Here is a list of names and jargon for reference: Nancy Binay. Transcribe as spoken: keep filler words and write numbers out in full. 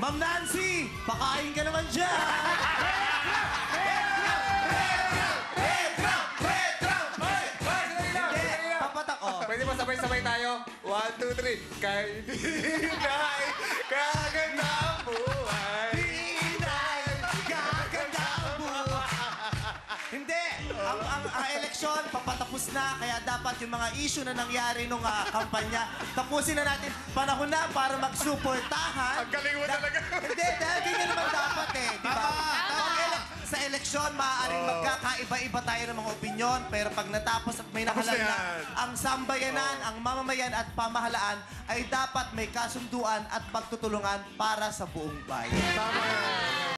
Ma'am Nancy, pakain ka naman dyan! Petra! Petra! Petra! Petra! Petra! Petra! Hindi, papatak ko. Pwede ba sabay-sabay tayo? One, two, three. Kay Binay, kaganda ang buhay. Binay, kaganda ang buhay. Hindi, ang, ang uh, eleksyon, papatapos na. Kaya dapat yung mga issue na nangyari nung uh, kampanya, tapusin na natin. Panahon na para magsuportahan. Ang galing mo talaga. Hindi, dahil ganyan naman dapat eh. Di ba? Sa eleksyon, maaaring oh. magkakaiba-iba tayo ng mga opinyon, pero pag natapos at may nakalag na, ang sambayanan, oh. ang mamamayan at pamahalaan ay dapat may kasunduan at pagtutulungan para sa buong bayan. Tama!